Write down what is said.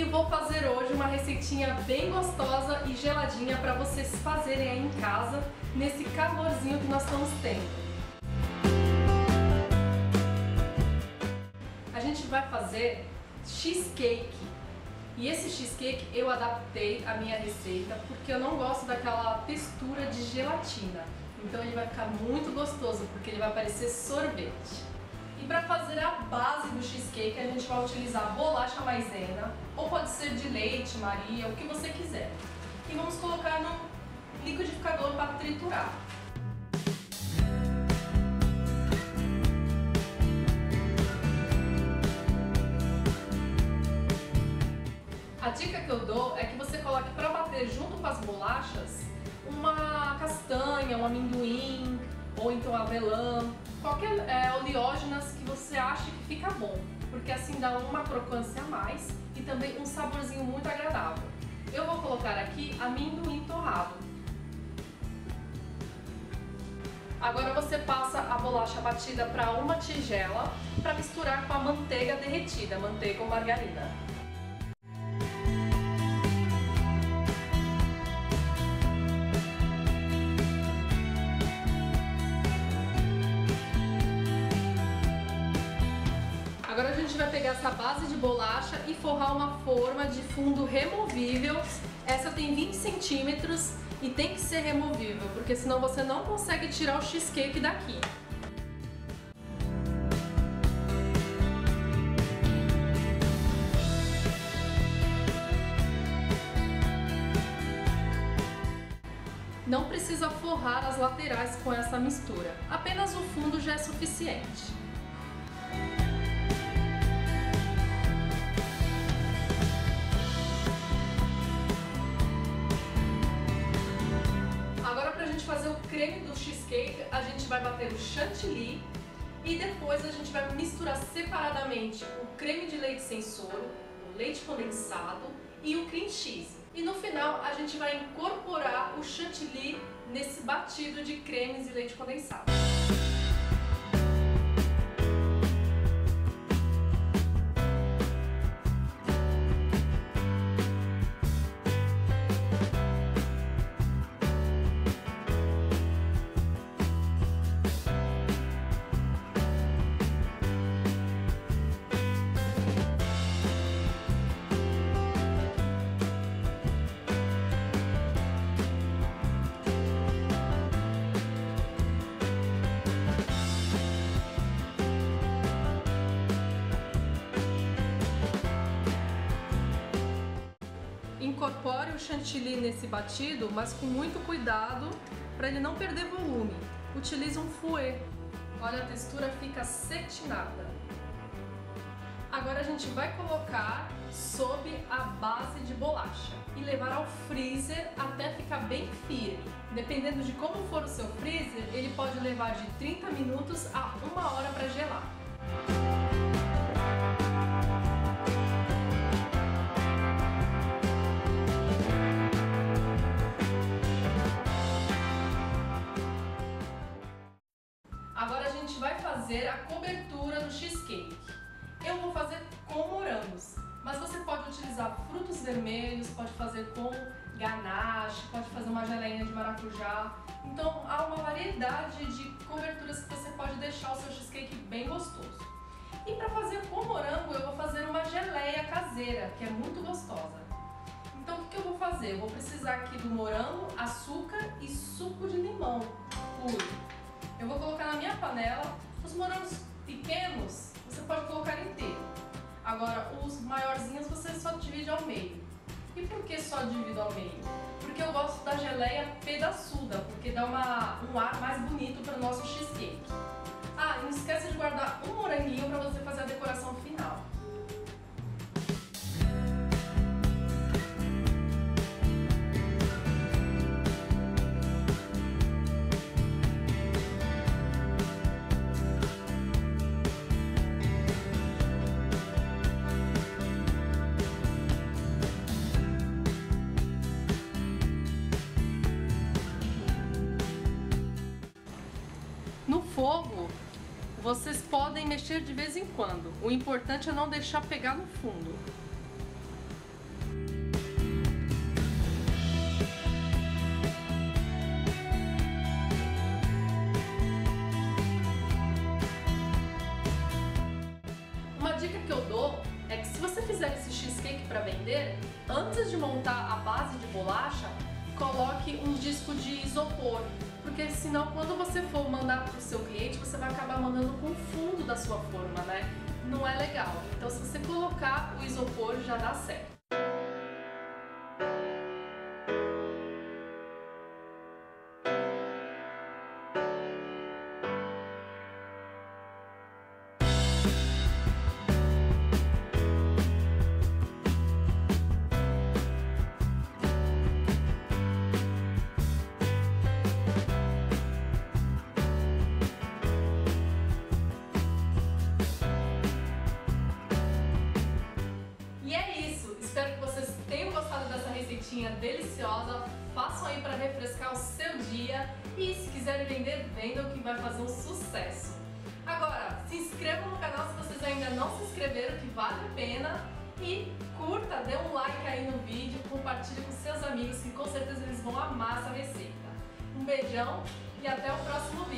e vou fazer hoje uma receitinha bem gostosa e geladinha para vocês fazerem aí em casa nesse calorzinho que nós estamos tendo. A gente vai fazer cheesecake. E esse cheesecake eu adaptei à minha receita porque eu não gosto daquela textura de gelatina. Então ele vai ficar muito gostoso porque ele vai parecer sorvete. E para fazer a base do cheesecake a gente vai utilizar bolacha maisena ou pode ser de leite, Maria, o que você quiser. E vamos colocar no liquidificador para triturar. A dica que eu dou é que você coloque para bater junto com as bolachas uma castanha, um amendoim ou então avelã, qualquer oleógenas que você ache que fica bom, porque assim dá uma crocância a mais e também um saborzinho muito agradável. Eu vou colocar aqui amendoim torrado. Agora você passa a bolacha batida para uma tigela para misturar com a manteiga derretida, manteiga ou margarina. Agora a gente vai pegar essa base de bolacha e forrar uma forma de fundo removível. Essa tem 20 centímetros e tem que ser removível, porque senão você não consegue tirar o cheesecake daqui. Não precisa forrar as laterais com essa mistura, apenas o fundo já é suficiente. Fazer o creme do cheesecake, a gente vai bater o chantilly e depois a gente vai misturar separadamente o creme de leite sem soro, o leite condensado e o cream cheese. E no final a gente vai incorporar o chantilly nesse batido de cremes e leite condensado. Incorpore o chantilly nesse batido, mas com muito cuidado para ele não perder volume. Utilize um fouet. Olha, a textura fica acetinada. Agora a gente vai colocar sob a base de bolacha e levar ao freezer até ficar bem firme. Dependendo de como for o seu freezer, ele pode levar de 30 minutos a 1 hora para gelar. Agora a gente vai fazer a cobertura do cheesecake. Eu vou fazer com morangos, mas você pode utilizar frutos vermelhos, pode fazer com ganache, pode fazer uma geleinha de maracujá. Então há uma variedade de coberturas que você pode deixar o seu cheesecake bem gostoso. E para fazer com morango eu vou fazer uma geleia caseira, que é muito gostosa. Então o que eu vou fazer? Eu vou precisar aqui do morango, açúcar e suco de limão puro. Eu vou colocar na minha panela. Os morangos pequenos você pode colocar inteiro. Agora, os maiorzinhos você só divide ao meio. E por que só divido ao meio? Porque eu gosto da geleia pedaçuda, porque dá um ar mais bonito para o nosso cheesecake. Ah, e não esqueça de guardar um moranguinho para você fazer a decoração final. Fogo, vocês podem mexer de vez em quando. O importante é não deixar pegar no fundo. vender, antes de montar a base de bolacha, coloque um disco de isopor, porque senão quando você for mandar para o seu cliente, você vai acabar mandando com o fundo da sua forma, né? Não é legal. Então se você colocar o isopor já dá certo. Receitinha deliciosa, façam aí para refrescar o seu dia e se quiserem vender, vendam que vai fazer um sucesso. Agora, se inscrevam no canal se vocês ainda não se inscreveram, que vale a pena, e curta, dê um like aí no vídeo, compartilhe com seus amigos que com certeza eles vão amar essa receita. Um beijão e até o próximo vídeo.